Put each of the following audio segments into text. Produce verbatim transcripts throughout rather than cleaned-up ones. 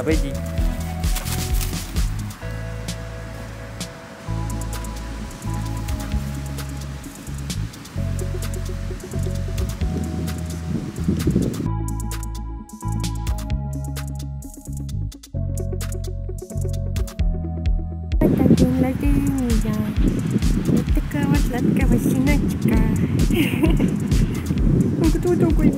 Обойди. Вот такая вот сладкая синочка. Он кто такой?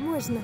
Можно.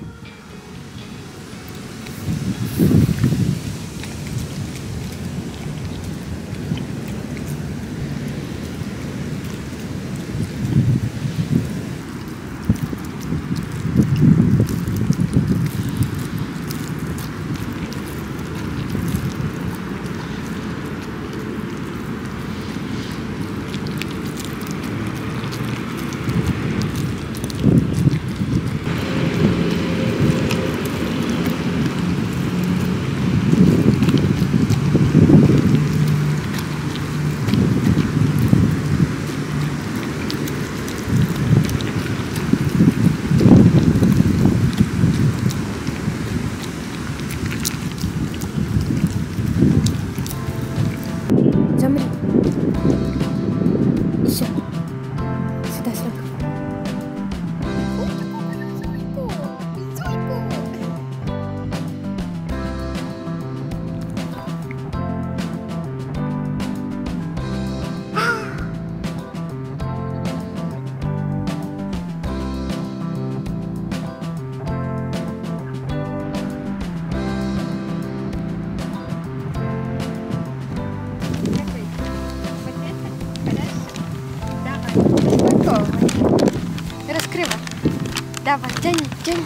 Давай, тяни, тяни.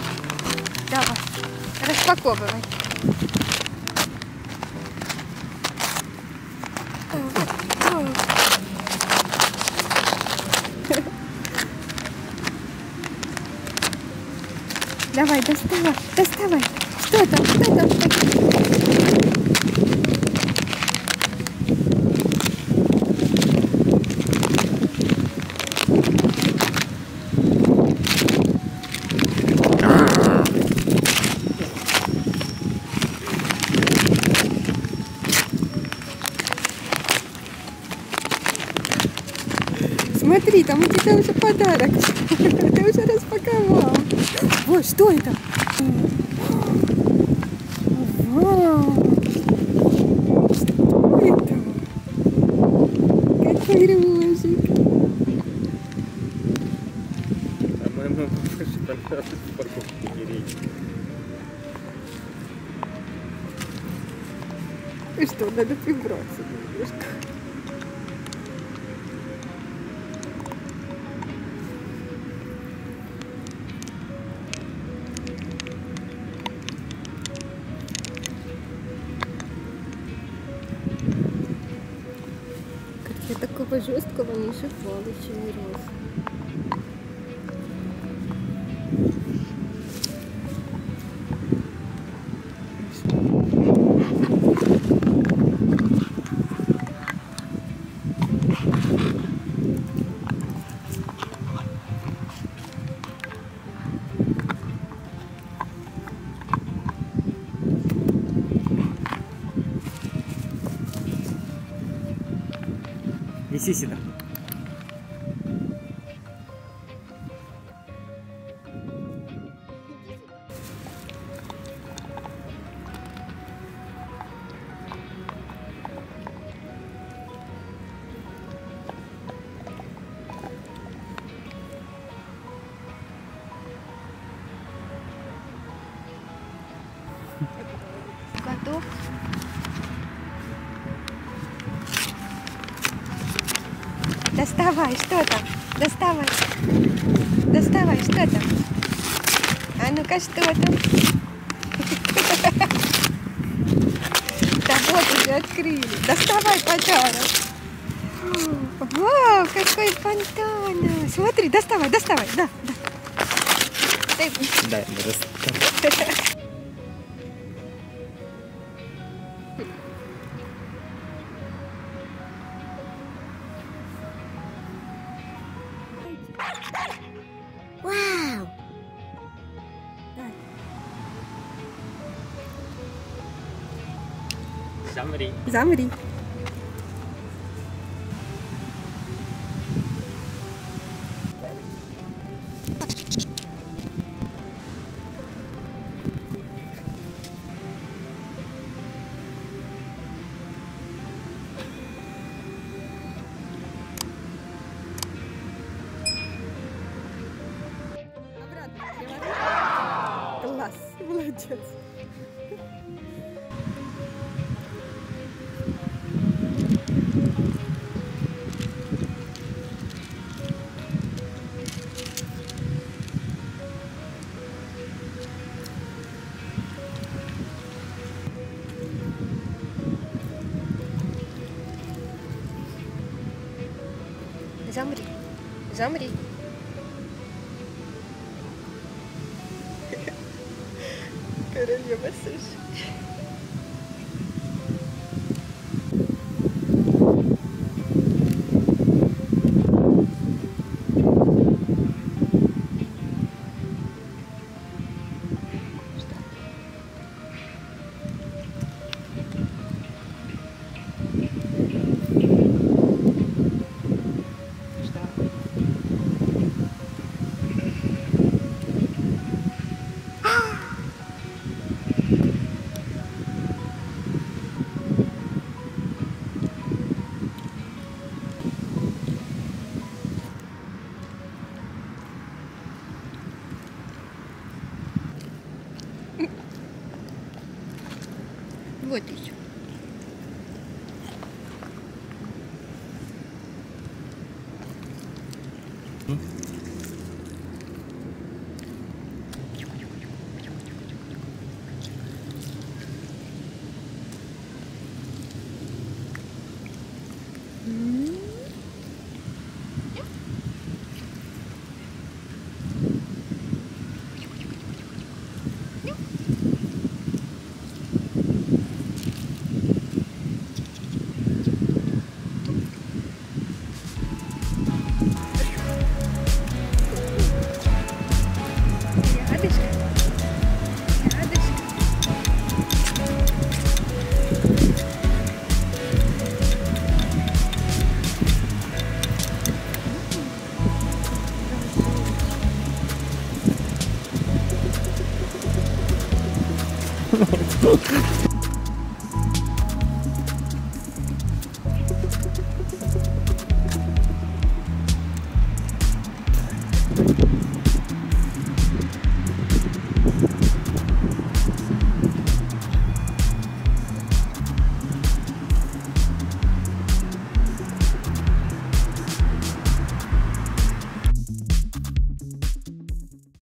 Давай, распаковывай. Давай, доставай, доставай. Что там? Что там? Смотри, там у тебя уже подарок. Ты уже распаковал. Вот, что это? Вау! Что это? Какой рюмжик. А моя мама больше понравилась в парковке деревьев. Что, надо прибраться немножко. Я такого жесткого не шипала, еще не рос. Неси сюда. Готов? Доставай, что там? Доставай. Доставай, что там? А ну-ка, что там? Да вот уже открыли. Доставай подарок. Вау, какой фонтан. Смотри, доставай, доставай. Да, да. Да, доставай. Вау! Замри. Замри. Класс, молодец. Замри, замри. Королева суши. Вот еще.